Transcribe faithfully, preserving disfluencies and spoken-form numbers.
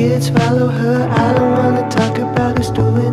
kids follow her. I don't wanna talk about her story.